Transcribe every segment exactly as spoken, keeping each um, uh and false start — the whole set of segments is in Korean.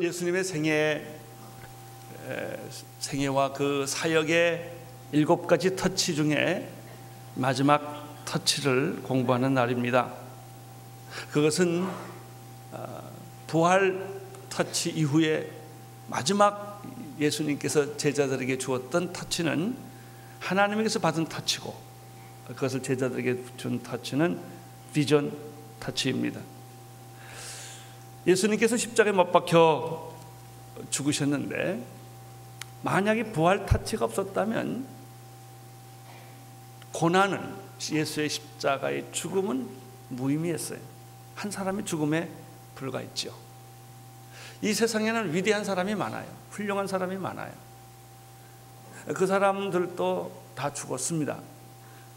물론 예수님의 생애, 생애와 그 사역의 일곱 가지 터치 중에 마지막 터치를 공부하는 날입니다. 그것은 부활 터치 이후에 마지막 예수님께서 제자들에게 주었던 터치는 하나님에게서 받은 터치고, 그것을 제자들에게 준 터치는 비전 터치입니다. 예수님께서 십자가에 못 박혀 죽으셨는데, 만약에 부활 터치가 없었다면 고난은, 예수의 십자가의 죽음은 무의미했어요. 한 사람의 죽음에 불과했죠. 이 세상에는 위대한 사람이 많아요. 훌륭한 사람이 많아요. 그 사람들도 다 죽었습니다.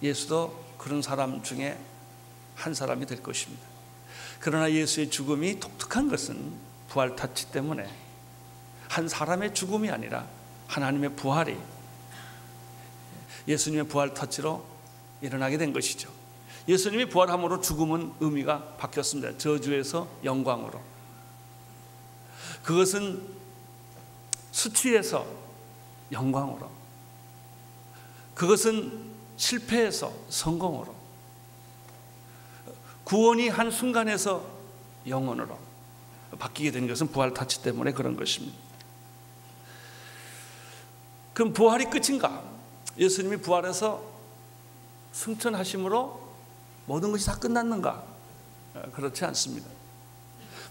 예수도 그런 사람 중에 한 사람이 될 것입니다. 그러나 예수의 죽음이 독특한 것은 부활 터치 때문에 한 사람의 죽음이 아니라 하나님의 부활이 예수님의 부활 터치로 일어나게 된 것이죠. 예수님이 부활함으로 죽음은 의미가 바뀌었습니다. 저주에서 영광으로. 그것은 수치에서 영광으로, 그것은 실패에서 성공으로, 구원이 한순간에서 영원으로 바뀌게 된 것은 부활 터치 때문에 그런 것입니다. 그럼 부활이 끝인가? 예수님이 부활해서 승천하심으로 모든 것이 다 끝났는가? 그렇지 않습니다.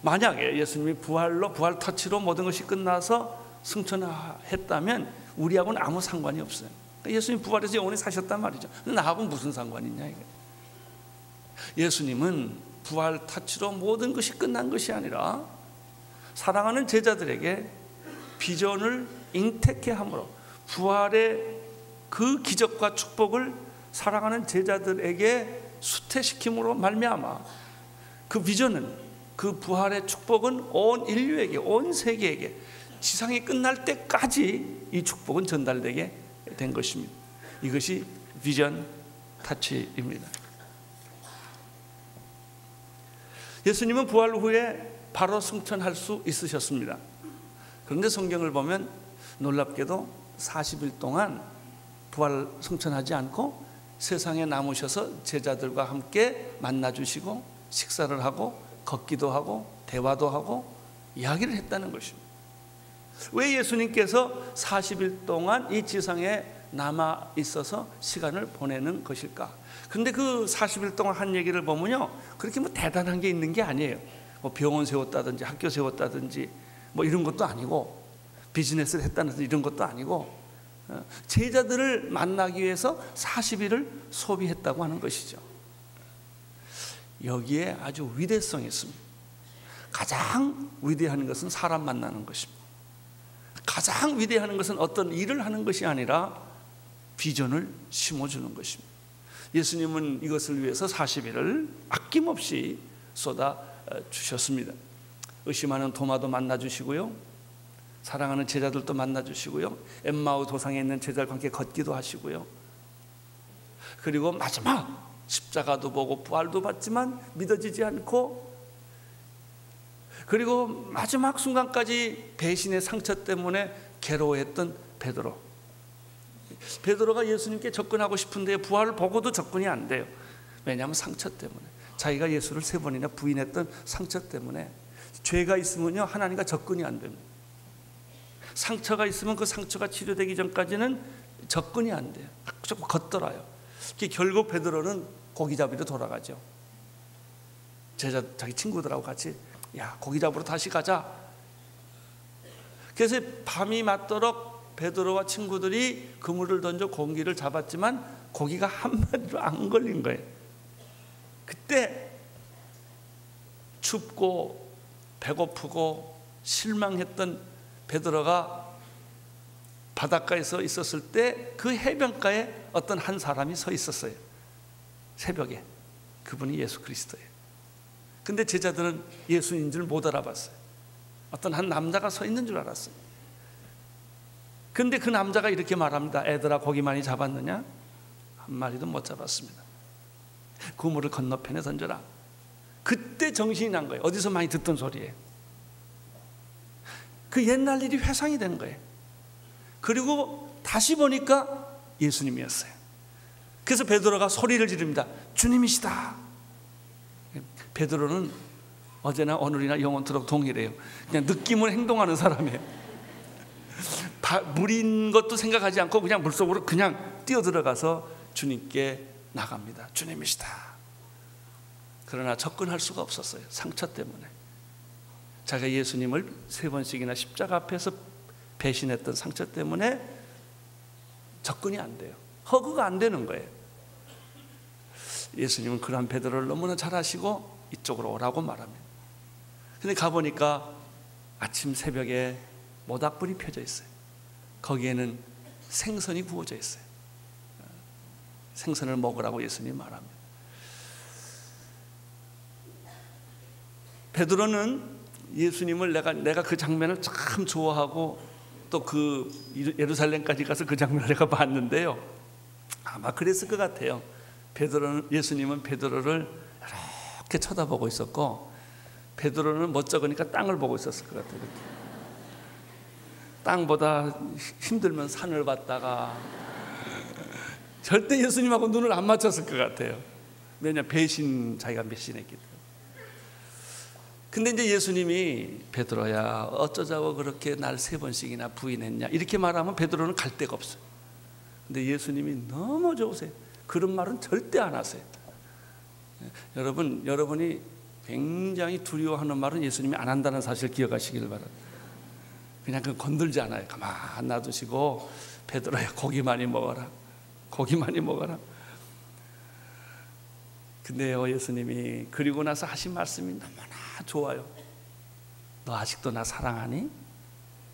만약에 예수님이 부활로, 부활 터치로 모든 것이 끝나서 승천했다면 우리하고는 아무 상관이 없어요. 예수님이 부활해서 영원히 사셨단 말이죠. 나하고는 무슨 상관이냐 이거예요. 예수님은 부활 터치로 모든 것이 끝난 것이 아니라 사랑하는 제자들에게 비전을 잉태케 함으로, 부활의 그 기적과 축복을 사랑하는 제자들에게 수태시킴으로 말미암아 그 비전은, 그 부활의 축복은 온 인류에게, 온 세계에게, 지상이 끝날 때까지 이 축복은 전달되게 된 것입니다. 이것이 비전 터치입니다. 예수님은 부활 후에 바로 승천할 수 있으셨습니다. 그런데 성경을 보면 놀랍게도 사십 일 동안 부활 승천하지 않고 세상에 남으셔서 제자들과 함께 만나주시고 식사를 하고 걷기도 하고 대화도 하고 이야기를 했다는 것입니다. 왜 예수님께서 사십 일 동안 이 지상에 남아 있어서 시간을 보내는 것일까? 근데 그 사십 일 동안 한 얘기를 보면요, 그렇게 뭐 대단한 게 있는 게 아니에요. 뭐 병원 세웠다든지 학교 세웠다든지 뭐 이런 것도 아니고, 비즈니스를 했다든지 이런 것도 아니고, 제자들을 만나기 위해서 사십 일을 소비했다고 하는 것이죠. 여기에 아주 위대성이 있습니다. 가장 위대한 것은 사람 만나는 것입니다. 가장 위대한 것은 어떤 일을 하는 것이 아니라 비전을 심어주는 것입니다. 예수님은 이것을 위해서 사십 일을 아낌없이 쏟아 주셨습니다. 의심하는 도마도 만나 주시고요, 사랑하는 제자들도 만나 주시고요, 엠마오 도상에 있는 제자들과 함께 걷기도 하시고요, 그리고 마지막 십자가도 보고 부활도 봤지만 믿어지지 않고, 그리고 마지막 순간까지 배신의 상처 때문에 괴로워했던 베드로. 베드로가 예수님께 접근하고 싶은데 부활을 보고도 접근이 안 돼요. 왜냐하면 상처 때문에, 자기가 예수를 세 번이나 부인했던 상처 때문에. 죄가 있으면요, 하나님과 접근이 안 됩니다. 상처가 있으면 그 상처가 치료되기 전까지는 접근이 안 돼요. 자꾸 걷더라요. 결국 베드로는 고기잡이로 돌아가죠. 제자, 자기 친구들하고 같이, 야, 고기잡으러 다시 가자. 그래서 밤이 맞도록 베드로와 친구들이 그물을 던져 고기를 잡았지만 고기가 한 마리도 안 걸린 거예요. 그때 춥고 배고프고 실망했던 베드로가 바닷가에서 있었을 때 그 해변가에 어떤 한 사람이 서 있었어요. 새벽에. 그분이 예수 그리스도예요. 근데 제자들은 예수인 줄 못 알아봤어요. 어떤 한 남자가 서 있는 줄 알았어요. 근데 그 남자가 이렇게 말합니다. 애들아, 고기 많이 잡았느냐? 한 마리도 못 잡았습니다. 그물을 건너편에 던져라. 그때 정신이 난 거예요. 어디서 많이 듣던 소리예요. 그 옛날 일이 회상이 된 거예요. 그리고 다시 보니까 예수님이었어요. 그래서 베드로가 소리를 지릅니다. 주님이시다. 베드로는 어제나 오늘이나 영원토록 동일해요. 그냥 느낌으로 행동하는 사람이에요. 바, 물인 것도 생각하지 않고 그냥 물속으로 그냥 뛰어들어가서 주님께 나갑니다. 주님이시다. 그러나 접근할 수가 없었어요. 상처 때문에. 자기가 예수님을 세 번씩이나 십자가 앞에서 배신했던 상처 때문에 접근이 안 돼요. 허그가 안 되는 거예요. 예수님은 그러한 베드로를 너무나 잘 아시고 이쪽으로 오라고 말합니다. 근데 가보니까 아침 새벽에 모닥불이 펴져 있어요. 거기에는 생선이 구워져 있어요. 생선을 먹으라고 예수님 말합니다. 베드로는 예수님을 내가, 내가 그 장면을 참 좋아하고 또 그 예루살렘까지 가서 그 장면을 내가 봤는데요, 아마 그랬을 것 같아요. 베드로는, 예수님은 베드로를 이렇게 쳐다보고 있었고 베드로는 멋쩍으니까 땅을 보고 있었을 것 같아요. 땅보다 힘들면 산을 봤다가 절대 예수님하고 눈을 안 맞췄을 것 같아요. 왜냐, 배신, 자기가 배신했기 때문에. 근데 이제 예수님이 베드로야 어쩌자고 그렇게 날 세 번씩이나 부인했냐 이렇게 말하면 베드로는 갈 데가 없어요. 근데 예수님이 너무 좋으세요. 그런 말은 절대 안 하세요. 여러분, 여러분이 굉장히 두려워하는 말은 예수님이 안 한다는 사실 기억하시길 바랍니다. 그냥 그 건들지 않아요. 가만 놔두시고 베드로야 고기 많이 먹어라. 고기 많이 먹어라. 근데요, 예수님이 그리고 나서 하신 말씀이 너무나 좋아요. 너 아직도 나 사랑하니?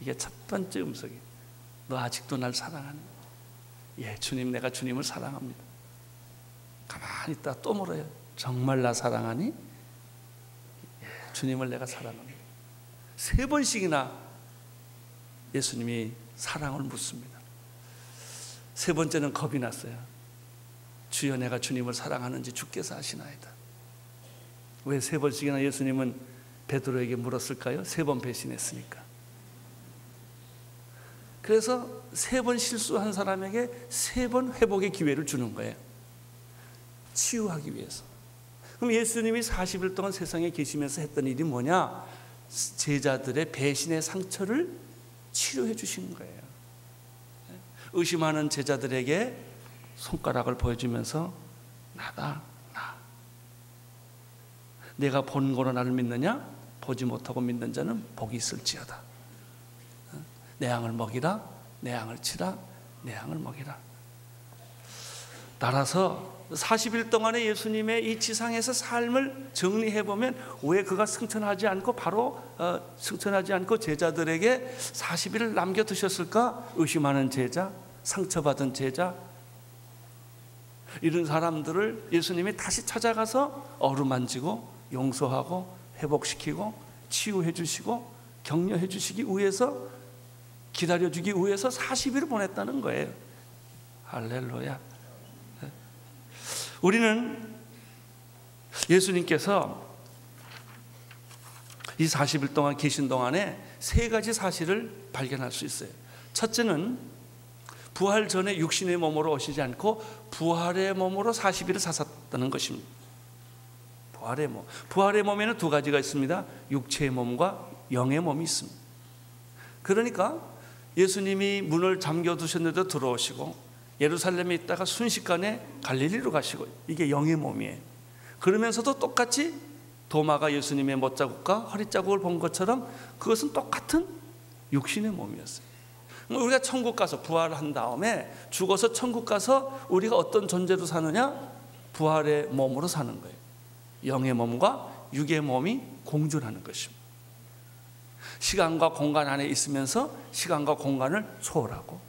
이게 첫 번째 음성이에요. 너 아직도 날 사랑하니? 예, 주님, 내가 주님을 사랑합니다. 가만히 있다 또 물어요. 정말 나 사랑하니? 예, 주님을 내가 사랑합니다. 세 번씩이나 예수님이 사랑을 묻습니다. 세 번째는 겁이 났어요. 주여, 내가 주님을 사랑하는지 주께서 아시나이다. 왜 세 번씩이나 예수님은 베드로에게 물었을까요? 세 번 배신했으니까. 그래서 세 번 실수한 사람에게 세 번 회복의 기회를 주는 거예요. 치유하기 위해서. 그럼 예수님이 사십 일 동안 세상에 계시면서 했던 일이 뭐냐? 제자들의 배신의 상처를 치료해 주신 거예요. 의심하는 제자들에게 손가락을 보여주면서 나다, 나. 내가 본 거로 나를 믿느냐? 보지 못하고 믿는 자는 복이 있을지어다. 내 양을 먹이라, 내 양을 치라, 내 양을 먹이라. 따라서 사십 일 동안의 예수님의 이 지상에서 삶을 정리해보면 왜 그가 승천하지 않고 바로 어, 승천하지 않고 제자들에게 사십 일을 남겨두셨을까? 의심하는 제자, 상처받은 제자, 이런 사람들을 예수님이 다시 찾아가서 어루만지고 용서하고 회복시키고 치유해 주시고 격려해 주시기 위해서, 기다려주기 위해서 사십 일을 보냈다는 거예요. 할렐루야. 우리는 예수님께서 이 사십 일 동안 계신 동안에 세 가지 사실을 발견할 수 있어요. 첫째는 부활 전에 육신의 몸으로 오시지 않고 부활의 몸으로 사십 일을 사셨다는 것입니다. 부활의 몸. 부활의 몸에는 두 가지가 있습니다. 육체의 몸과 영의 몸이 있습니다. 그러니까 예수님이 문을 잠겨두셨는데도 들어오시고 예루살렘에 있다가 순식간에 갈릴리로 가시고, 이게 영의 몸이에요. 그러면서도 똑같이 도마가 예수님의 못자국과 허리자국을 본 것처럼 그것은 똑같은 육신의 몸이었어요. 우리가 천국 가서 부활한 다음에 죽어서 천국 가서 우리가 어떤 존재로 사느냐? 부활의 몸으로 사는 거예요. 영의 몸과 육의 몸이 공존하는 것입니다. 시간과 공간 안에 있으면서 시간과 공간을 초월하고,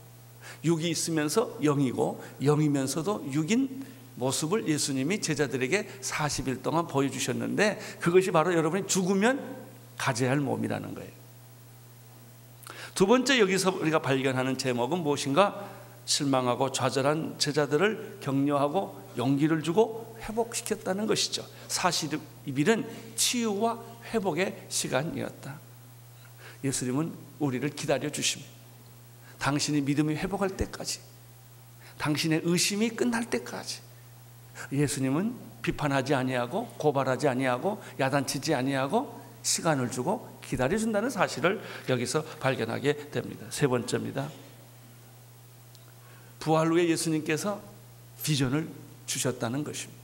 육이 있으면서 영이고 영이면서도 육인 모습을 예수님이 제자들에게 사십 일 동안 보여주셨는데, 그것이 바로 여러분이 죽으면 가져야 할 몸이라는 거예요. 두 번째, 여기서 우리가 발견하는 제목은 무엇인가? 실망하고 좌절한 제자들을 격려하고 용기를 주고 회복시켰다는 것이죠. 사십일은 치유와 회복의 시간이었다. 예수님은 우리를 기다려 주십니다. 당신의 믿음이 회복할 때까지, 당신의 의심이 끝날 때까지 예수님은 비판하지 아니하고 고발하지 아니하고 야단치지 아니하고 시간을 주고 기다려준다는 사실을 여기서 발견하게 됩니다. 세 번째입니다. 부활 후에 예수님께서 비전을 주셨다는 것입니다.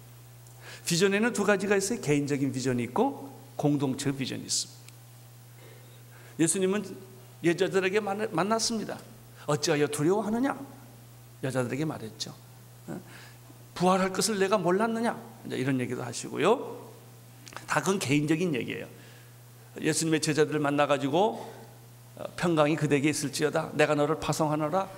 비전에는 두 가지가 있어요. 개인적인 비전이 있고 공동체 비전이 있습니다. 예수님은 여자들에게 만났습니다. 어찌하여 두려워하느냐? 여자들에게 말했죠. 부활할 것을 내가 몰랐느냐? 이런 얘기도 하시고요. 다 그건 개인적인 얘기예요. 예수님의 제자들을 만나가지고 평강이 그대에게 있을지어다, 내가 너를 파송하노라,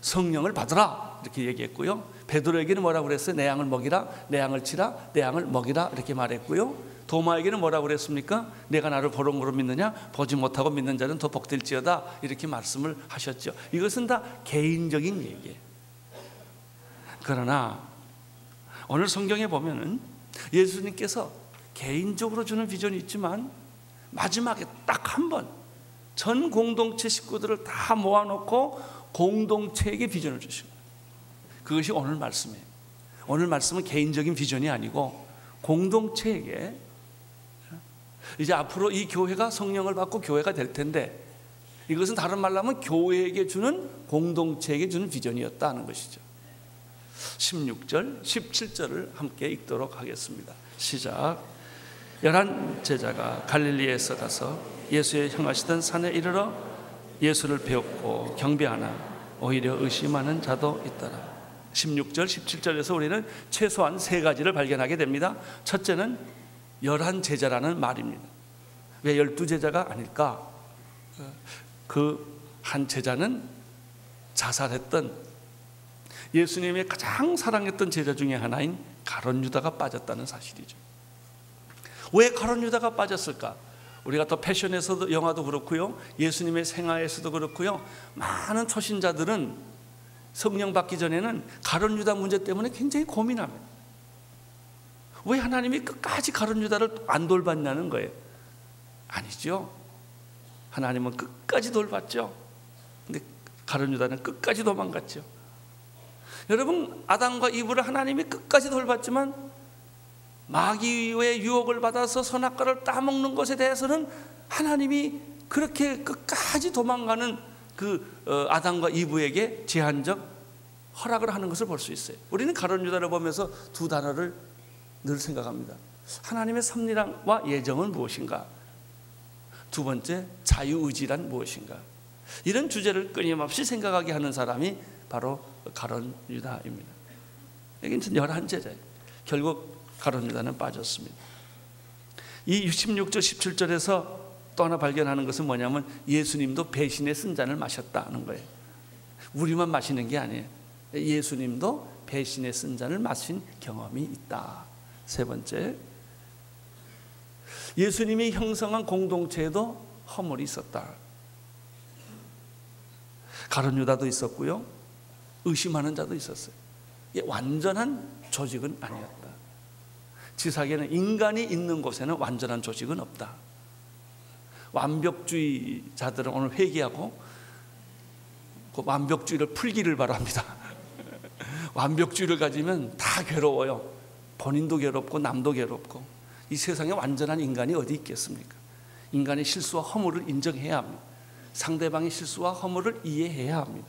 성령을 받으라, 이렇게 얘기했고요. 베드로에게는 뭐라고 그랬어요? 내 양을 먹이라, 내 양을 치라, 내 양을 먹이라, 이렇게 말했고요. 도마에게는 뭐라고 그랬습니까? 내가 나를 보름으로 믿느냐? 보지 못하고 믿는 자는 더 복될지어다, 이렇게 말씀을 하셨죠. 이것은 다 개인적인 얘기예요. 그러나 오늘 성경에 보면은 예수님께서 개인적으로 주는 비전이 있지만 마지막에 딱 한 번 전 공동체 식구들을 다 모아놓고 공동체에게 비전을 주시고, 그것이 오늘 말씀이에요. 오늘 말씀은 개인적인 비전이 아니고 공동체에게, 이제 앞으로 이 교회가 성령을 받고 교회가 될 텐데, 이것은 다른 말로 하면 교회에게 주는, 공동체에게 주는 비전이었다는 것이죠. 십육 절, 십칠 절을 함께 읽도록 하겠습니다. 시작. 열한 제자가 갈릴리에서 가서 예수에 향하시던 산에 이르러 예수를 배웠고 경배하나 오히려 의심하는 자도 있더라. 십육 절, 십칠 절에서 우리는 최소한 세 가지를 발견하게 됩니다. 첫째는 열한 제자라는 말입니다. 왜 열두 제자가 아닐까? 그 한 제자는 자살했던, 예수님의 가장 사랑했던 제자 중에 하나인 가룟 유다가 빠졌다는 사실이죠. 왜 가룟 유다가 빠졌을까? 우리가 더 패션에서도, 영화도 그렇고요, 예수님의 생애에서도 그렇고요, 많은 초신자들은 성령 받기 전에는 가룟 유다 문제 때문에 굉장히 고민합니다. 왜 하나님이 끝까지 가룟 유다를 안 돌봤냐는 거예요. 아니죠. 하나님은 끝까지 돌봤죠. 근데 가룟 유다는 끝까지 도망갔죠. 여러분, 아담과 이브를 하나님이 끝까지 돌봤지만 마귀의 유혹을 받아서 선악과를 따먹는 것에 대해서는 하나님이 그렇게 끝까지 도망가는 그 아담과 이브에게 제한적 허락을 하는 것을 볼 수 있어요. 우리는 가룟 유다를 보면서 두 단어를 늘 생각합니다. 하나님의 섭리와 예정은 무엇인가? 두 번째, 자유의지란 무엇인가? 이런 주제를 끊임없이 생각하게 하는 사람이 바로 가룟 유다입니다. 여기는 열한 제자예요. 결국 가룟 유다는 빠졌습니다. 이 육십육 절, 십칠 절에서 또 하나 발견하는 것은 뭐냐면 예수님도 배신의 쓴잔을 마셨다는 거예요. 우리만 마시는 게 아니에요. 예수님도 배신의 쓴잔을 마신 경험이 있다. 세 번째, 예수님이 형성한 공동체에도 허물이 있었다. 가룟 유다도 있었고요, 의심하는 자도 있었어요. 완전한 조직은 아니었다. 지사계는 인간이 있는 곳에는 완전한 조직은 없다. 완벽주의자들은 오늘 회개하고 그 완벽주의를 풀기를 바랍니다. 완벽주의를 가지면 다 괴로워요. 본인도 괴롭고 남도 괴롭고. 이 세상에 완전한 인간이 어디 있겠습니까? 인간의 실수와 허물을 인정해야 합니다. 상대방의 실수와 허물을 이해해야 합니다.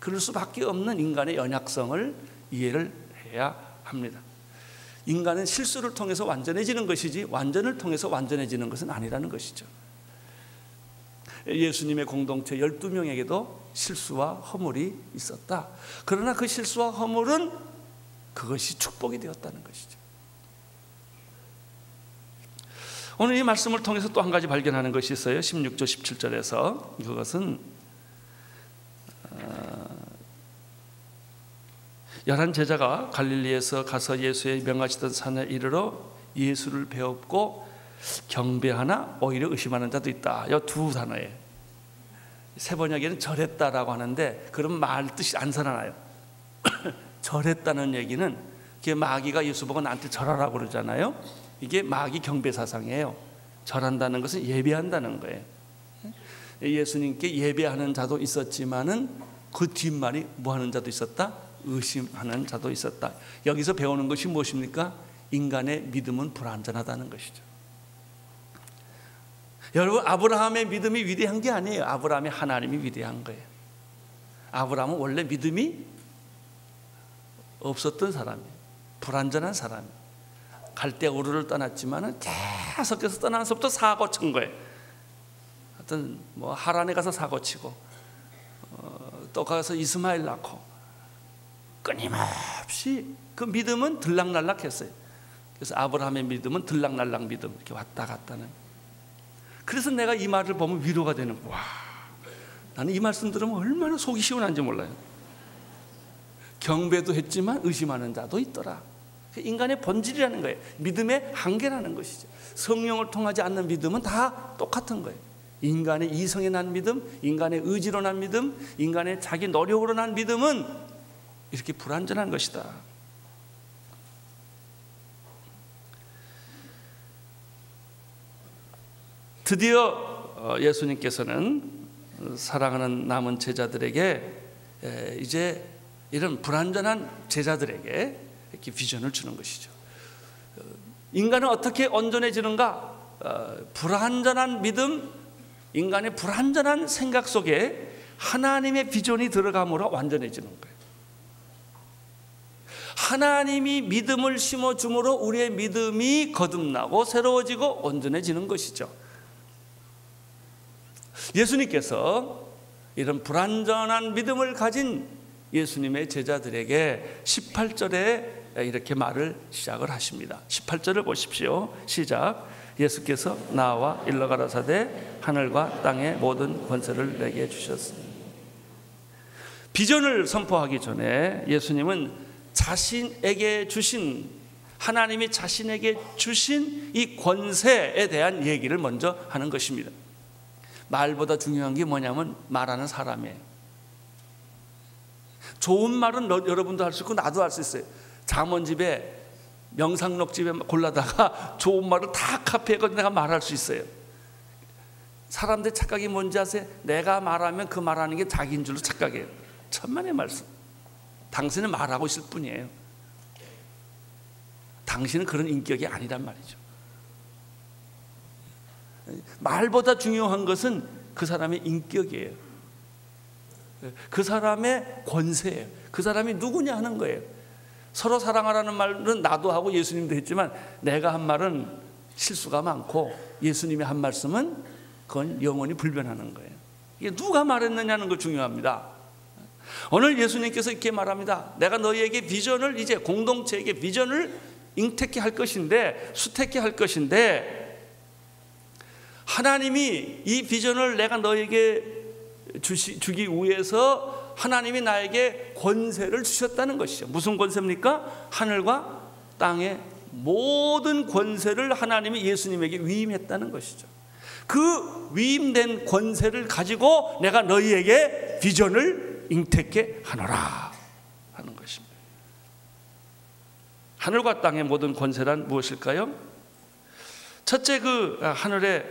그럴 수밖에 없는 인간의 연약성을 이해를 해야 합니다. 인간은 실수를 통해서 완전해지는 것이지 완전을 통해서 완전해지는 것은 아니라는 것이죠. 예수님의 공동체 열두 명에게도 실수와 허물이 있었다. 그러나 그 실수와 허물은 그것이 축복이 되었다는 것이죠. 오늘 이 말씀을 통해서 또 한 가지 발견하는 것이 있어요. 십육 절, 십칠 절에서 그것은 열한 제자가 갈릴리에서 가서 예수의 명하시던 산에 이르러 예수를 배웠고 경배하나 오히려 의심하는 자도 있다. 이 두 단어에 세 번역에는 절했다라고 하는데 그런 말 뜻이 안 살아나요. 절했다는 얘기는 그게 마귀가 예수 보고 나한테 절하라고 그러잖아요. 이게 마귀 경배 사상이에요. 절한다는 것은 예배한다는 거예요. 예수님께 예배하는 자도 있었지만은 그 뒷말이 뭐 하는 자도 있었다? 의심하는 자도 있었다. 여기서 배우는 것이 무엇입니까? 인간의 믿음은 불완전하다는 것이죠. 여러분, 아브라함의 믿음이 위대한 게 아니에요. 아브라함이 하나님이 위대한 거예요. 아브라함은 원래 믿음이 없었던 사람이에요. 불완전한 사람이에요. 갈대 우르를 떠났지만은 계속해서 떠나면서부터 사고 친 거예요. 하여튼 뭐 하란에 가서 사고 치고 어, 또 가서 이스마엘 낳고 끊임없이 그 믿음은 들락날락했어요. 그래서 아브라함의 믿음은 들락날락 믿음, 이렇게 왔다 갔다 하는. 그래서 내가 이 말을 보면 위로가 되는 거야. 와, 나는 이 말씀 들으면 얼마나 속이 시원한지 몰라요. 경배도 했지만 의심하는 자도 있더라. 인간의 본질이라는 거예요. 믿음의 한계라는 것이죠. 성령을 통하지 않는 믿음은 다 똑같은 거예요. 인간의 이성에 난 믿음, 인간의 의지로 난 믿음, 인간의 자기 노력으로 난 믿음은 이렇게 불완전한 것이다. 드디어 예수님께서는 사랑하는 남은 제자들에게, 이제 이런 불완전한 제자들에게 이렇게 비전을 주는 것이죠. 인간은 어떻게 온전해지는가? 불완전한 믿음, 인간의 불완전한 생각 속에 하나님의 비전이 들어감으로 완전해지는 거예요. 하나님이 믿음을 심어줌으로 우리의 믿음이 거듭나고 새로워지고 온전해지는 것이죠. 예수님께서 이런 불완전한 믿음을 가진 예수님의 제자들에게 십팔 절에 이렇게 말을 시작을 하십니다. 십팔 절을 보십시오. 시작. 예수께서 나와 일러 가라사대 하늘과 땅의 모든 권세를 내게 주셨습니다. 비전을 선포하기 전에 예수님은 자신에게 주신, 하나님이 자신에게 주신 이 권세에 대한 얘기를 먼저 하는 것입니다. 말보다 중요한 게 뭐냐면 말하는 사람이에요. 좋은 말은 여러분도 할 수 있고 나도 할 수 있어요. 잠언집에, 명상록집에 골라다가 좋은 말을 다 카피해가지고 내가 말할 수 있어요. 사람들 착각이 뭔지 아세요? 내가 말하면 그 말하는 게 자기인 줄로 착각해요. 천만의 말씀. 당신은 말하고 있을 뿐이에요. 당신은 그런 인격이 아니란 말이죠. 말보다 중요한 것은 그 사람의 인격이에요. 그 사람의 권세예요. 그 사람이 누구냐 하는 거예요. 서로 사랑하라는 말은 나도 하고 예수님도 했지만 내가 한 말은 실수가 많고 예수님이 한 말씀은 그건 영원히 불변하는 거예요. 이게 누가 말했느냐는 거 중요합니다. 오늘 예수님께서 이렇게 말합니다. 내가 너희에게 비전을, 이제 공동체에게 비전을 잉태케 할 것인데, 수태케 할 것인데, 하나님이 이 비전을 내가 너에게 주시, 주기 위해서 하나님이 나에게 권세를 주셨다는 것이죠. 무슨 권세입니까? 하늘과 땅의 모든 권세를 하나님이 예수님에게 위임했다는 것이죠. 그 위임된 권세를 가지고 내가 너희에게 비전을 잉태케 하노라 하는 것입니다. 하늘과 땅의 모든 권세란 무엇일까요? 첫째, 그 하늘의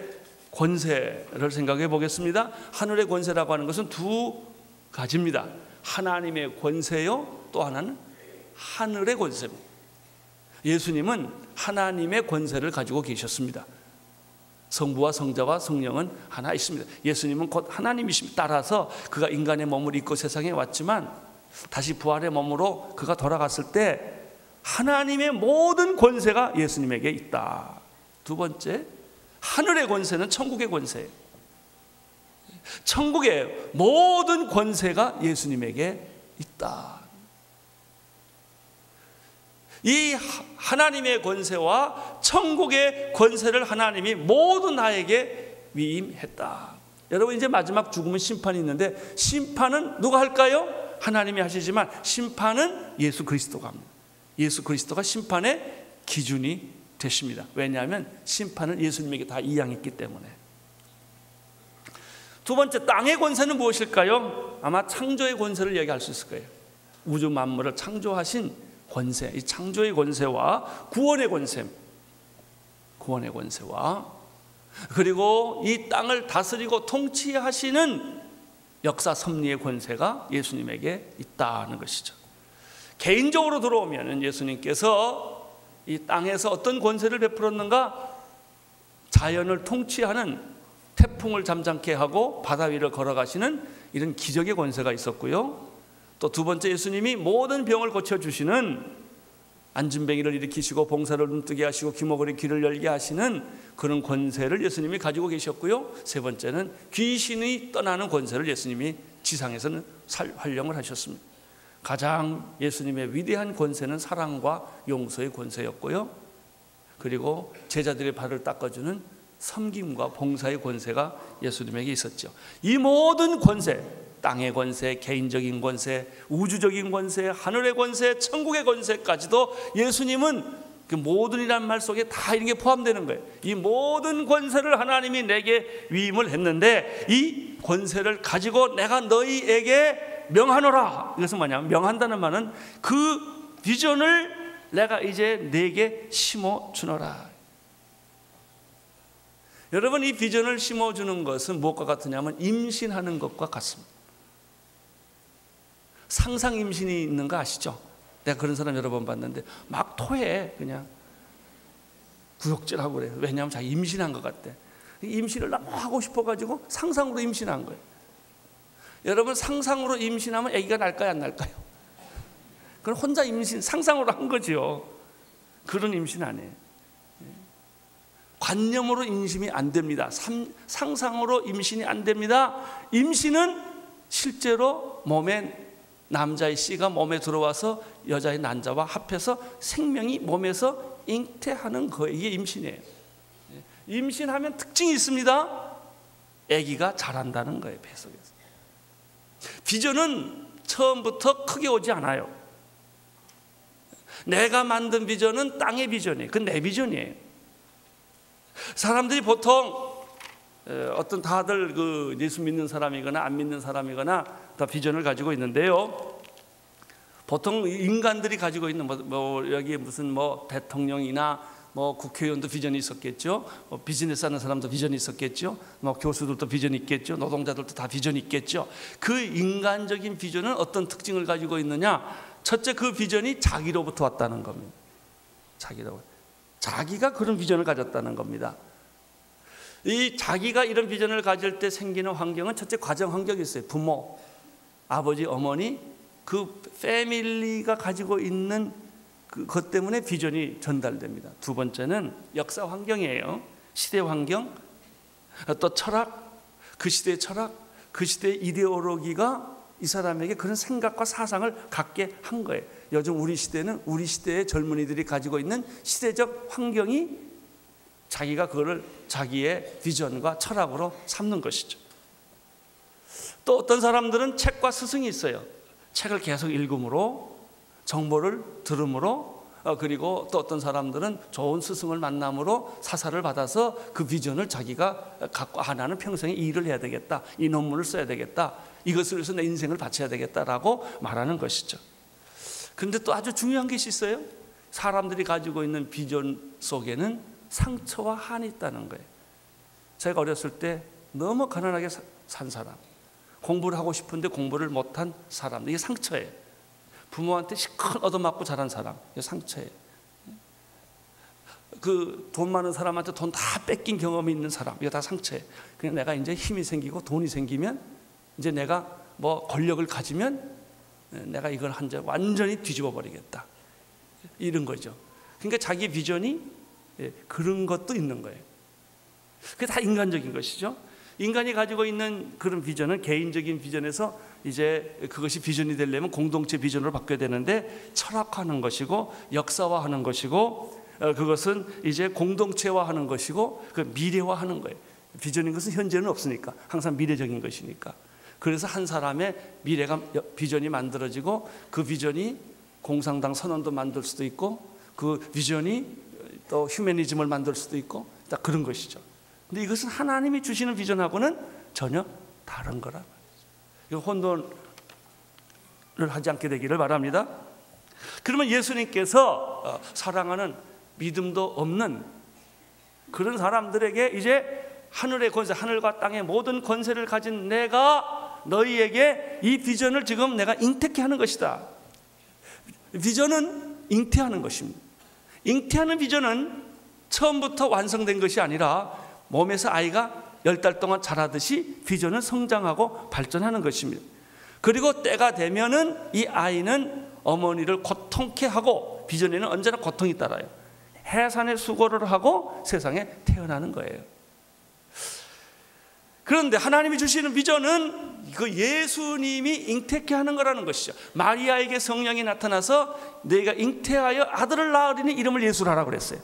권세를 생각해 보겠습니다. 하늘의 권세라고 하는 것은 두 가지입니다. 하나님의 권세요, 또 하나는 하늘의 권세입니다. 예수님은 하나님의 권세를 가지고 계셨습니다. 성부와 성자와 성령은 하나 있습니다. 예수님은 곧 하나님이십니다. 따라서 그가 인간의 몸을 입고 세상에 왔지만 다시 부활의 몸으로 그가 돌아갔을 때 하나님의 모든 권세가 예수님에게 있다. 두 번째, 하늘의 권세는 천국의 권세예요. 천국의 모든 권세가 예수님에게 있다. 이 하나님의 권세와 천국의 권세를 하나님이 모두 나에게 위임했다. 여러분, 이제 마지막 죽음은 심판이 있는데, 심판은 누가 할까요? 하나님이 하시지만 심판은 예수 그리스도가 합니다. 예수 그리스도가 심판의 기준이 되십니다. 왜냐하면 심판은 예수님에게 다 이양했기 때문에. 두 번째, 땅의 권세는 무엇일까요? 아마 창조의 권세를 얘기할 수 있을 거예요. 우주 만물을 창조하신 권세, 이 창조의 권세와 구원의 권세, 구원의 권세와 그리고 이 땅을 다스리고 통치하시는 역사 섭리의 권세가 예수님에게 있다는 것이죠. 개인적으로 들어오면 예수님께서 이 땅에서 어떤 권세를 베풀었는가? 자연을 통치하는, 태풍을 잠잠케 하고 바다 위를 걸어가시는 이런 기적의 권세가 있었고요. 또 두 번째, 예수님이 모든 병을 고쳐주시는, 안진뱅이를 일으키시고 봉사를 눈뜨게 하시고 귀머거리 귀를 열게 하시는 그런 권세를 예수님이 가지고 계셨고요. 세 번째는 귀신이 떠나는 권세를 예수님이 지상에서는 활용을 하셨습니다. 가장 예수님의 위대한 권세는 사랑과 용서의 권세였고요. 그리고 제자들의 발을 닦아주는 섬김과 봉사의 권세가 예수님에게 있었죠. 이 모든 권세, 땅의 권세, 개인적인 권세, 우주적인 권세, 하늘의 권세, 천국의 권세까지도 예수님은 그 모든이란 말 속에 다 이런 게 포함되는 거예요. 이 모든 권세를 하나님이 내게 위임을 했는데 이 권세를 가지고 내가 너희에게 명하노라. 이것은 뭐냐면, 명한다는 말은 그 비전을 내가 이제 내게 심어주노라. 여러분, 이 비전을 심어주는 것은 무엇과 같으냐면 임신하는 것과 같습니다. 상상 임신이 있는 거 아시죠? 내가 그런 사람 여러 번 봤는데 막 토해, 그냥 구역질하고 그래요. 왜냐하면 자기 임신한 것 같대. 임신을 너무 하고 싶어가지고 상상으로 임신한 거예요. 여러분, 상상으로 임신하면 아기가 날까요, 안 날까요? 그건 혼자 임신, 상상으로 한 거죠. 그런 임신 아니에요. 관념으로 임신이 안 됩니다. 상상으로 임신이 안 됩니다. 임신은 실제로 몸에, 남자의 씨가 몸에 들어와서 여자의 난자와 합해서 생명이 몸에서 잉태하는 거예요. 이게 임신이에요. 임신하면 특징이 있습니다. 아기가 자란다는 거예요, 뱃속에서. 비전은 처음부터 크게 오지 않아요. 내가 만든 비전은 땅의 비전이에요. 그건 내 비전이에요. 사람들이 보통 어떤, 다들 그 예수 믿는 사람이거나 안 믿는 사람이거나 다 비전을 가지고 있는데요, 보통 인간들이 가지고 있는 뭐, 뭐 여기 무슨 뭐 대통령이나 뭐 국회의원도 비전이 있었겠죠. 뭐 비즈니스 하는 사람도 비전이 있었겠죠. 뭐 교수들도 비전이 있겠죠. 노동자들도 다 비전이 있겠죠. 그 인간적인 비전은 어떤 특징을 가지고 있느냐? 첫째, 그 비전이 자기로부터 왔다는 겁니다. 자기로, 자기가 그런 비전을 가졌다는 겁니다. 이 자기가 이런 비전을 가질 때 생기는 환경은, 첫째 가정 환경이 있어요. 부모, 아버지, 어머니, 그 패밀리가 가지고 있는 그것 때문에 비전이 전달됩니다. 두 번째는 역사 환경이에요. 시대 환경, 또 철학, 그 시대의 철학, 그 시대의 이데올로기가 이 사람에게 그런 생각과 사상을 갖게 한 거예요. 요즘 우리 시대는 우리 시대의 젊은이들이 가지고 있는 시대적 환경이 자기가 그거를 자기의 비전과 철학으로 삼는 것이죠. 또 어떤 사람들은 책과 스승이 있어요. 책을 계속 읽음으로, 정보를 들음으로, 그리고 또 어떤 사람들은 좋은 스승을 만남으로 사사를 받아서 그 비전을 자기가 갖고, 아, 나는 평생에 이 일을 해야 되겠다, 이 논문을 써야 되겠다, 이것을 위해서 내 인생을 바쳐야 되겠다라고 말하는 것이죠. 그런데 또 아주 중요한 것이 있어요. 사람들이 가지고 있는 비전 속에는 상처와 한이 있다는 거예요. 제가 어렸을 때 너무 가난하게 산 사람, 공부를 하고 싶은데 공부를 못한 사람, 이게 상처예요. 부모한테 시큰 얻어맞고 자란 사람, 이게 상처예요. 그 돈 많은 사람한테 돈 다 뺏긴 경험이 있는 사람, 이거 다 상처예요. 그냥 내가 이제 힘이 생기고 돈이 생기면, 이제 내가 뭐 권력을 가지면 내가 이걸 한자 완전히 뒤집어 버리겠다, 이런 거죠. 그러니까 자기 비전이, 예, 그런 것도 있는 거예요. 그게 다 인간적인 것이죠. 인간이 가지고 있는 그런 비전은 개인적인 비전에서 이제 그것이 비전이 되려면 공동체 비전으로 바뀌어야 되는데, 철학화하는 것이고 역사화하는 것이고, 그것은 이제 공동체화하는 것이고, 그 미래화하는 거예요. 비전인 것은 현재는 없으니까 항상 미래적인 것이니까. 그래서 한 사람의 미래가, 비전이 만들어지고, 그 비전이 공산당 선언도 만들 수도 있고, 그 비전이 또 휴머니즘을 만들 수도 있고, 딱 그런 것이죠. 근데 이것은 하나님이 주시는 비전하고는 전혀 다른 거라. 이 혼돈을 하지 않게 되기를 바랍니다. 그러면 예수님께서 사랑하는 믿음도 없는 그런 사람들에게 이제 하늘의 권세, 하늘과 땅의 모든 권세를 가진 내가 너희에게 이 비전을 지금 내가 잉태케 하는 것이다. 비전은 잉태하는 것입니다. 잉태하는 비전은 처음부터 완성된 것이 아니라 몸에서 아이가 열 달 동안 자라듯이 비전은 성장하고 발전하는 것입니다. 그리고 때가 되면은 이 아이는 어머니를 고통케 하고, 비전에는 언제나 고통이 따라요. 해산의 수고를 하고 세상에 태어나는 거예요. 그런데 하나님이 주시는 비전은 그 예수님이 잉태케 하는 거라는 것이죠. 마리아에게 성령이 나타나서 너희가 잉태하여 아들을 낳으리니 이름을 예수라라고 그랬어요.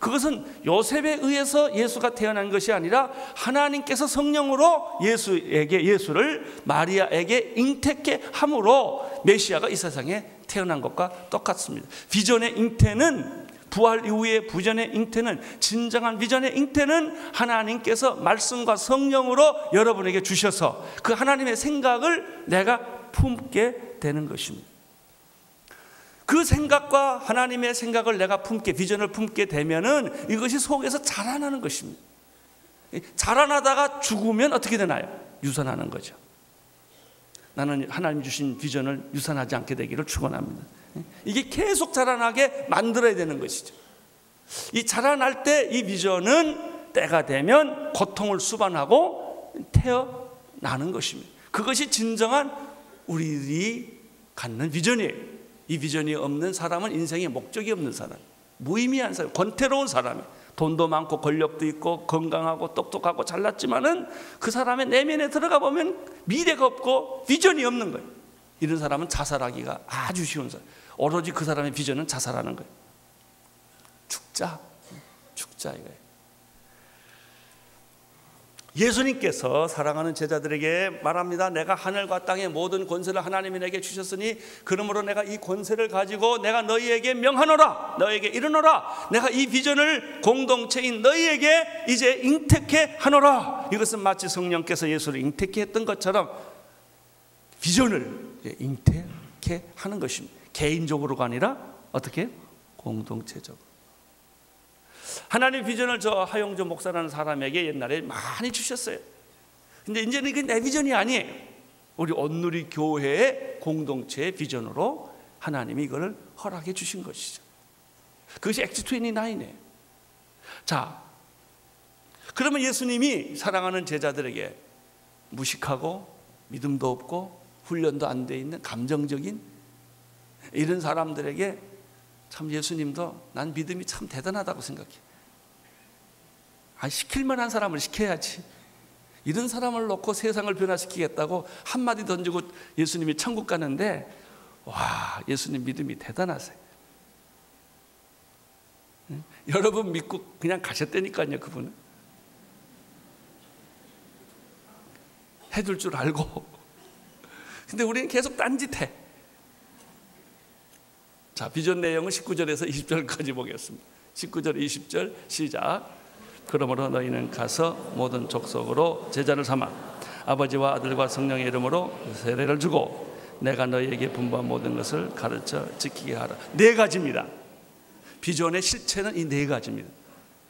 그것은 요셉에 의해서 예수가 태어난 것이 아니라 하나님께서 성령으로 예수에게, 예수를 마리아에게 잉태케 함으로 메시아가 이 세상에 태어난 것과 똑같습니다. 비전의 잉태는, 부활 이후의 비전의 잉태는, 진정한 비전의 잉태는 하나님께서 말씀과 성령으로 여러분에게 주셔서 그 하나님의 생각을 내가 품게 되는 것입니다. 그 생각과 하나님의 생각을 내가 품게, 비전을 품게 되면은 이것이 속에서 자라나는 것입니다. 자라나다가 죽으면 어떻게 되나요? 유산하는 거죠. 나는 하나님 주신 비전을 유산하지 않게 되기를 축원합니다. 이게 계속 자라나게 만들어야 되는 것이죠. 이 자라날 때 이 비전은 때가 되면 고통을 수반하고 태어나는 것입니다. 그것이 진정한 우리들이 갖는 비전이에요. 이 비전이 없는 사람은 인생에 목적이 없는 사람, 무의미한 사람, 권태로운 사람이, 돈도 많고 권력도 있고 건강하고 똑똑하고 잘났지만은 그 사람의 내면에 들어가 보면 미래가 없고 비전이 없는 거예요. 이런 사람은 자살하기가 아주 쉬운 사람. 오로지 그 사람의 비전은 자살하는 거예요. 죽자, 죽자 이거예요. 예수님께서 사랑하는 제자들에게 말합니다. 내가 하늘과 땅의 모든 권세를 하나님이 내게 주셨으니 그러므로 내가 이 권세를 가지고 내가 너희에게 명하노라, 너희에게 이르노라, 내가 이 비전을 공동체인 너희에게 이제 잉태케 하노라. 이것은 마치 성령께서 예수를 잉태케 했던 것처럼 비전을 잉태케 하는 것입니다. 개인적으로가 아니라 어떻게? 공동체적으로. 하나님의 비전을 저 하용조 목사라는 사람에게 옛날에 많이 주셨어요. 근데 이제는 이게 내 비전이 아니에요. 우리 온누리 교회의 공동체의 비전으로 하나님이 이걸 허락해 주신 것이죠. 그것이 액츠 이십구이에요. 자, 그러면 예수님이 사랑하는 제자들에게 무식하고 믿음도 없고 훈련도 안 돼 있는 감정적인 이런 사람들에게 참 예수님도 난 믿음이 참 대단하다고 생각해. 아, 시킬 만한 사람을 시켜야지. 이런 사람을 놓고 세상을 변화시키겠다고 한마디 던지고 예수님이 천국 가는데, 와, 예수님 믿음이 대단하세요. 응? 여러분 믿고 그냥 가셨다니까요, 그분은. 해줄 줄 알고. 근데 우리는 계속 딴짓해. 자, 비전 내용은 십구 절에서 이십 절까지 보겠습니다. 십구 절 이십 절 시작. 그러므로 너희는 가서 모든 족속으로 제자를 삼아 아버지와 아들과 성령의 이름으로 세례를 주고 내가 너희에게 분부한 모든 것을 가르쳐 지키게 하라. 네 가지입니다. 비전의 실체는 이 네 가지입니다.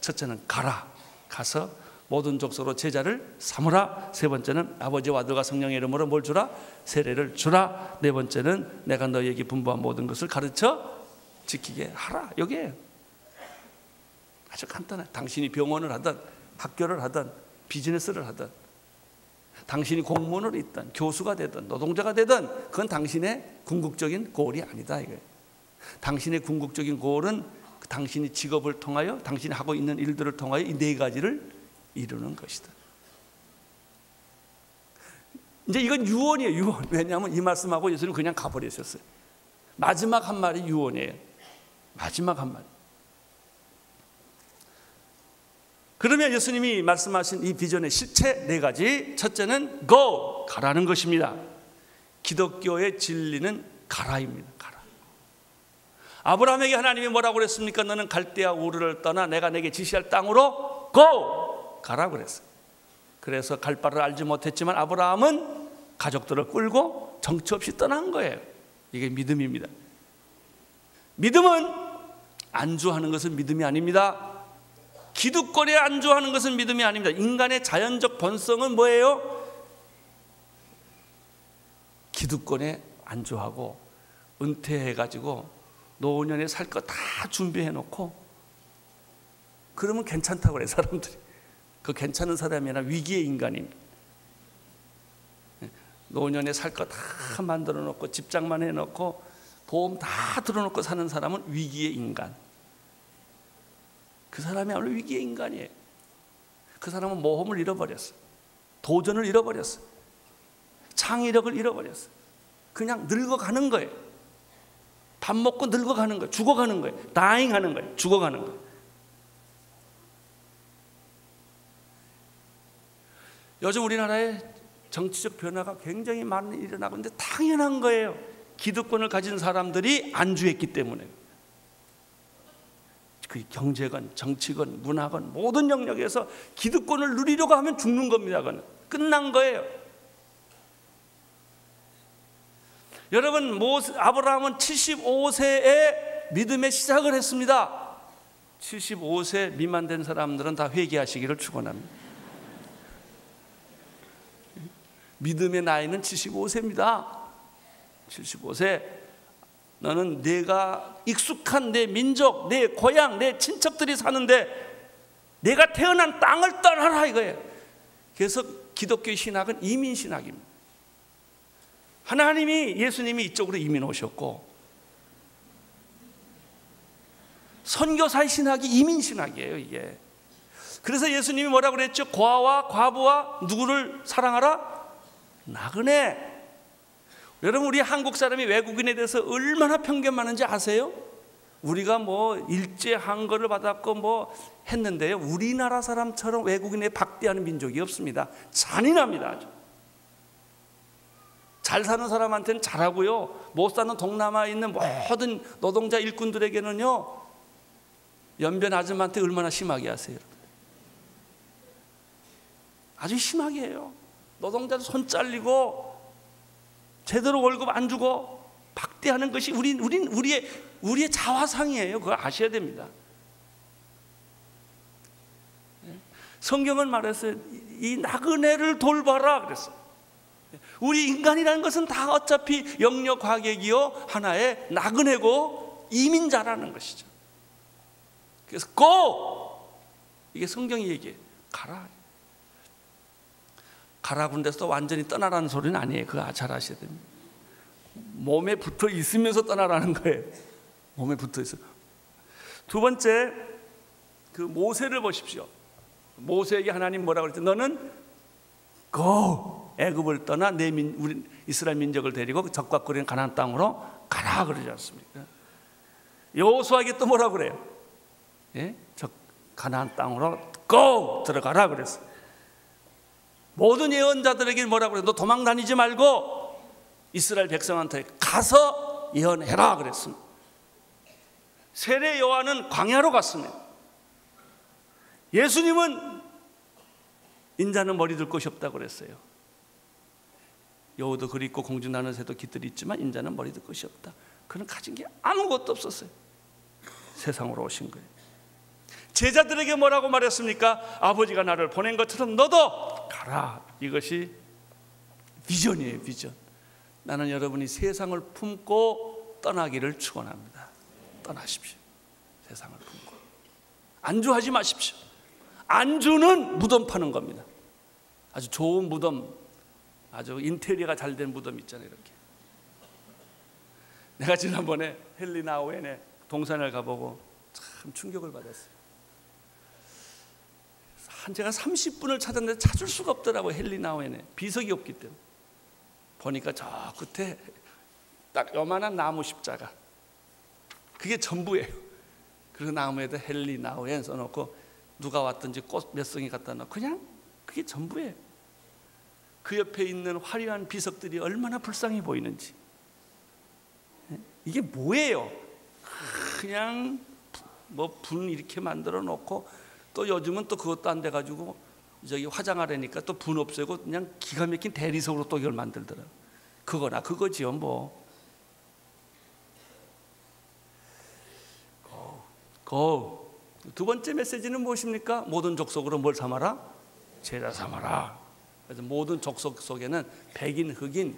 첫째는 가라, 가서 모든 족속으로 제자를 삼으라. 세 번째는 아버지와 아들과 성령의 이름으로 뭘 주라? 세례를 주라. 네 번째는 내가 너희에게 분부한 모든 것을 가르쳐 지키게 하라. 여기에요. 아주 간단해. 당신이 병원을 하든 학교를 하든 비즈니스를 하든 당신이 공무원으로 있든 교수가 되든 노동자가 되든 그건 당신의 궁극적인 골이 아니다 이거예요. 당신의 궁극적인 골은 당신이 직업을 통하여 당신이 하고 있는 일들을 통하여 이 네 가지를 이루는 것이다. 이제 이건 유언이에요, 유언. 왜냐하면 이 말씀하고 예수님 그냥 가버리셨어요. 마지막 한 말이 유언이에요. 마지막 한 말. 그러면 예수님이 말씀하신 이 비전의 실체 네 가지. 첫째는 go, 가라는 것입니다. 기독교의 진리는 가라입니다. 가라. 아브라함에게 하나님이 뭐라고 그랬습니까? 너는 갈대아 우르를 떠나 내가 내게 지시할 땅으로 go, 가라고 그랬어요. 그래서 갈 바를 알지 못했지만 아브라함은 가족들을 끌고 정처 없이 떠난 거예요. 이게 믿음입니다. 믿음은 안주하는 것은 믿음이 아닙니다. 기득권에 안주하는 것은 믿음이 아닙니다. 인간의 자연적 본성은 뭐예요? 기득권에 안주하고 은퇴해가지고 노년에 살 거 다 준비해놓고 그러면 괜찮다고 그래 사람들이. 그 괜찮은 사람이나 위기의 인간입니다. 노년에 살 거 다 만들어놓고 집장만 해놓고 보험 다 들어놓고 사는 사람은 위기의 인간. 그 사람이 아무래도 위기의 인간이에요. 그 사람은 모험을 잃어버렸어. 도전을 잃어버렸어. 창의력을 잃어버렸어. 그냥 늙어가는 거예요. 밥 먹고 늙어가는 거예요. 죽어가는 거예요. 다잉 하는 거예요. 죽어가는 거예요. 요즘 우리나라에 정치적 변화가 굉장히 많이 일어나고 있는데 당연한 거예요. 기득권을 가진 사람들이 안주했기 때문에. 그 경제건, 정치건, 문화건 모든 영역에서 기득권을 누리려고 하면 죽는 겁니다. 그건 끝난 거예요. 여러분, 모세, 아브라함은 칠십오 세에 믿음의 시작을 했습니다. 칠십오 세 미만 된 사람들은 다 회개하시기를 축원합니다. 믿음의 나이는 칠십오 세입니다. 칠십오 세. 너는 내가 익숙한 내 민족, 내 고향, 내 친척들이 사는데 내가 태어난 땅을 떠나라 이거예요. 그래서 기독교 신학은 이민 신학입니다. 하나님이 예수님이 이쪽으로 이민 오셨고 선교사의 신학이 이민 신학이에요, 이게. 그래서 예수님이 뭐라고 그랬죠? 고아와 과부와 누구를 사랑하라? 나그네. 여러분, 우리 한국 사람이 외국인에 대해서 얼마나 편견 많은지 아세요? 우리가 뭐 일제한 거를 받았고 뭐 했는데요, 우리나라 사람처럼 외국인에 박대하는 민족이 없습니다. 잔인합니다. 아주. 잘 사는 사람한테는 잘하고요, 못 사는 동남아에 있는 모든 노동자 일꾼들에게는요, 연변 아줌마한테 얼마나 심하게 하세요. 아주 심하게 해요. 노동자도 손 잘리고 제대로 월급 안 주고 박대하는 것이 우리, 우리, 우리의, 우리의 자화상이에요. 그걸 아셔야 됩니다. 성경은 말했어요. 이 나그네를 돌봐라 그랬어요. 우리 인간이라는 것은 다 어차피 영역 과객이요, 하나의 나그네고 이민자라는 것이죠. 그래서 고! 이게 성경이 얘기해요. 가라. 가라고 한데서 완전히 떠나라는 소리는 아니에요. 그거 잘 아셔야 됩니다. 몸에 붙어 있으면서 떠나라는 거예요. 몸에 붙어 있어. 두 번째, 그 모세를 보십시오. 모세에게 하나님 뭐라고 그랬죠? 너는 go 애굽을 떠나 내 민, 우리 이스라엘 민족을 데리고 적과 거리는 가나안 땅으로 가라 그러지 않습니까? 여호수아에게 또 뭐라고 그래요? 예, 적 가나안 땅으로 go 들어가라 그랬어요. 모든 예언자들에게 뭐라고 그래요? 너 도망 다니지 말고 이스라엘 백성한테 가서 예언해라 그랬습니다. 세례 요한은 광야로 갔습니다. 예수님은 인자는 머리 둘 곳이 없다고 그랬어요. 여우도 그립고 공주 나는 새도 깃들이 있지만 인자는 머리 둘 곳이 없다. 그는 가진 게 아무것도 없었어요. 세상으로 오신 거예요. 제자들에게 뭐라고 말했습니까? 아버지가 나를 보낸 것처럼 너도 가라. 이것이 비전이에요, 비전. 나는 여러분이 세상을 품고 떠나기를 축원합니다. 떠나십시오. 세상을 품고 안주하지 마십시오. 안주는 무덤 파는 겁니다. 아주 좋은 무덤, 아주 인테리어가 잘 된 무덤 있잖아요, 이렇게. 내가 지난번에 헬리나 오웬의 동산을 가보고 참 충격을 받았어요. 한 제가 삼십 분을 찾았는데 찾을 수가 없더라고요. 헬리나우엔에 비석이 없기 때문에. 보니까 저 끝에 딱 요만한 나무 십자가, 그게 전부예요. 그래서 나무에다 헬리나우엔 써놓고 누가 왔든지 꽃 몇 송이 갖다 놓고 그냥 그게 전부예요. 그 옆에 있는 화려한 비석들이 얼마나 불쌍해 보이는지. 이게 뭐예요? 그냥 뭐 분 이렇게 만들어 놓고, 또 요즘은 또 그것도 안 돼가지고 저기 화장하려니까 또 분 없애고 그냥 기가 막힌 대리석으로 또 이걸 만들더라. 그거나 그거지요 뭐. 고, 고 두 번째 메시지는 무엇입니까? 모든 족속으로 뭘 삼아라? 제자 삼아라. 그래서 모든 족속 속에는 백인, 흑인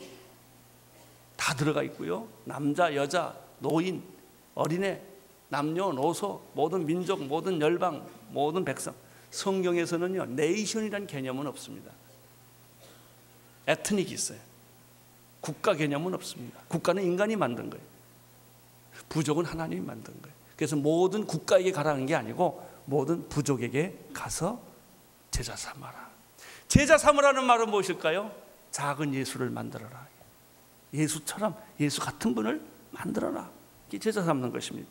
다 들어가 있고요. 남자, 여자, 노인, 어린애, 남녀노소, 모든 민족, 모든 열방, 모든 백성. 성경에서는요, 네이션이라는 개념은 없습니다. 에트닉이 있어요. 국가 개념은 없습니다. 국가는 인간이 만든 거예요. 부족은 하나님이 만든 거예요. 그래서 모든 국가에게 가라는 게 아니고 모든 부족에게 가서 제자 삼아라. 제자 삼으라는 말은 무엇일까요? 작은 예수를 만들어라. 예수처럼 예수 같은 분을 만들어라. 이게 제자 삼는 것입니다.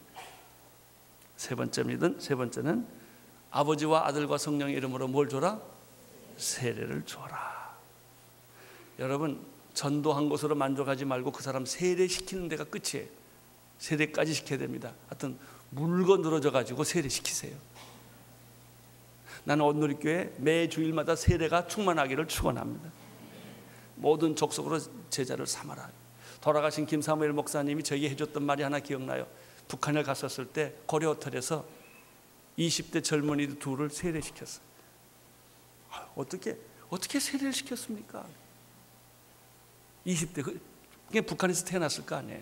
세 번째입니다. 세 번째는 아버지와 아들과 성령의 이름으로 뭘 줘라? 세례를 줘라. 여러분, 전도한 것으로 만족하지 말고 그 사람 세례시키는 데가 끝이에요. 세례까지 시켜야 됩니다. 하여튼 물건 늘어져가지고 세례시키세요. 나는 온누리교회 매 주일마다 세례가 충만하기를 축원합니다. 모든 족속으로 제자를 삼아라. 돌아가신 김사무엘 목사님이 저에게 해줬던 말이 하나 기억나요. 북한에 갔었을 때 고려 호텔에서 이십 대 젊은이들 둘을 세례시켰어요. 아, 어떻게 어떻게 세례를 시켰습니까? 이십 대, 그게 북한에서 태어났을 거 아니에요.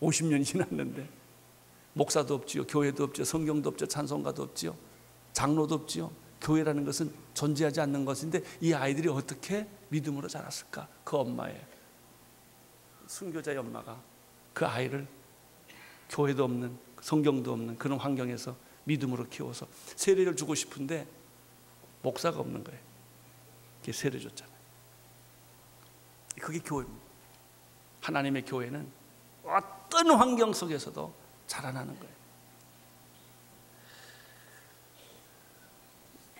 오십 년이 지났는데 목사도 없지요, 교회도 없지요, 성경도 없지요, 찬송가도 없지요, 장로도 없지요. 교회라는 것은 존재하지 않는 것인데 이 아이들이 어떻게 믿음으로 자랐을까? 그 엄마예요. 순교자의 엄마가 그 아이를 교회도 없는, 성경도 없는 그런 환경에서 믿음으로 키워서 세례를 주고 싶은데 목사가 없는 거예요. 이게 세례 줬잖아요. 그게 교회입니다. 하나님의 교회는 어떤 환경 속에서도 자라나는 거예요.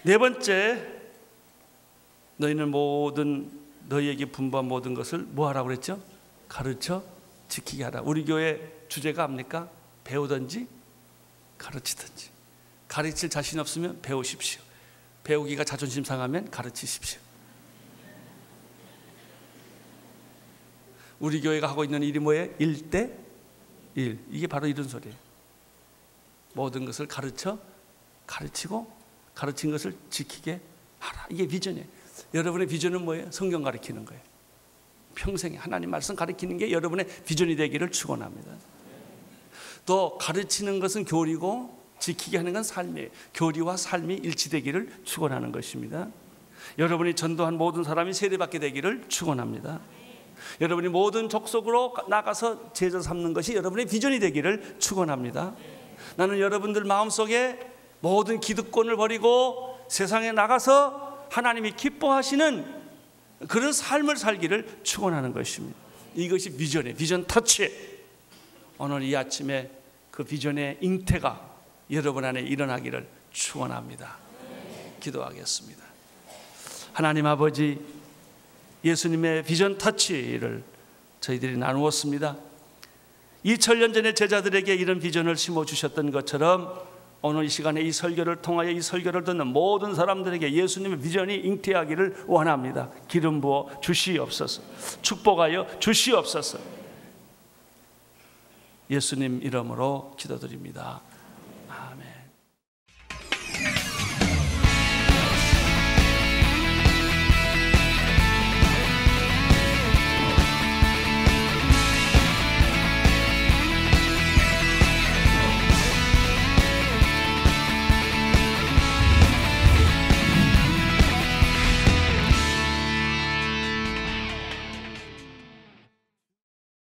네 번째, 너희는 모든 너희에게 분부한 모든 것을 뭐 하라고 그랬죠? 가르쳐 지키게 하라. 우리 교회 주제가 압니까? 배우든지 가르치든지. 가르칠 자신 없으면 배우십시오. 배우기가 자존심 상하면 가르치십시오. 우리 교회가 하고 있는 일이 뭐예요? 일 대 일. 이게 바로 이런 소리예요. 모든 것을 가르쳐 가르치고 가르친 것을 지키게 하라. 이게 비전이에요. 여러분의 비전은 뭐예요? 성경 가르치는 거예요. 평생에 하나님 말씀 가르치는 게 여러분의 비전이 되기를 축원합니다. 또 가르치는 것은 교리고 지키게 하는 건 삶이에요. 교리와 삶이 일치되기를 축원하는 것입니다. 여러분이 전도한 모든 사람이 세례받게 되기를 축원합니다. 여러분이 모든 족속으로 나가서 제자 삼는 것이 여러분의 비전이 되기를 축원합니다. 나는 여러분들 마음속에 모든 기득권을 버리고 세상에 나가서 하나님이 기뻐하시는 그런 삶을 살기를 축원하는 것입니다. 이것이 비전이에요. 비전 터치. 오늘 이 아침에 그 비전의 잉태가 여러분 안에 일어나기를 축원합니다. 기도하겠습니다. 하나님 아버지, 예수님의 비전 터치를 저희들이 나누었습니다. 이천 년 전에 제자들에게 이런 비전을 심어주셨던 것처럼 오늘 이 시간에 이 설교를 통하여 이 설교를 듣는 모든 사람들에게 예수님의 비전이 잉태하기를 원합니다. 기름 부어 주시옵소서. 축복하여 주시옵소서. 예수님 이름으로 기도드립니다.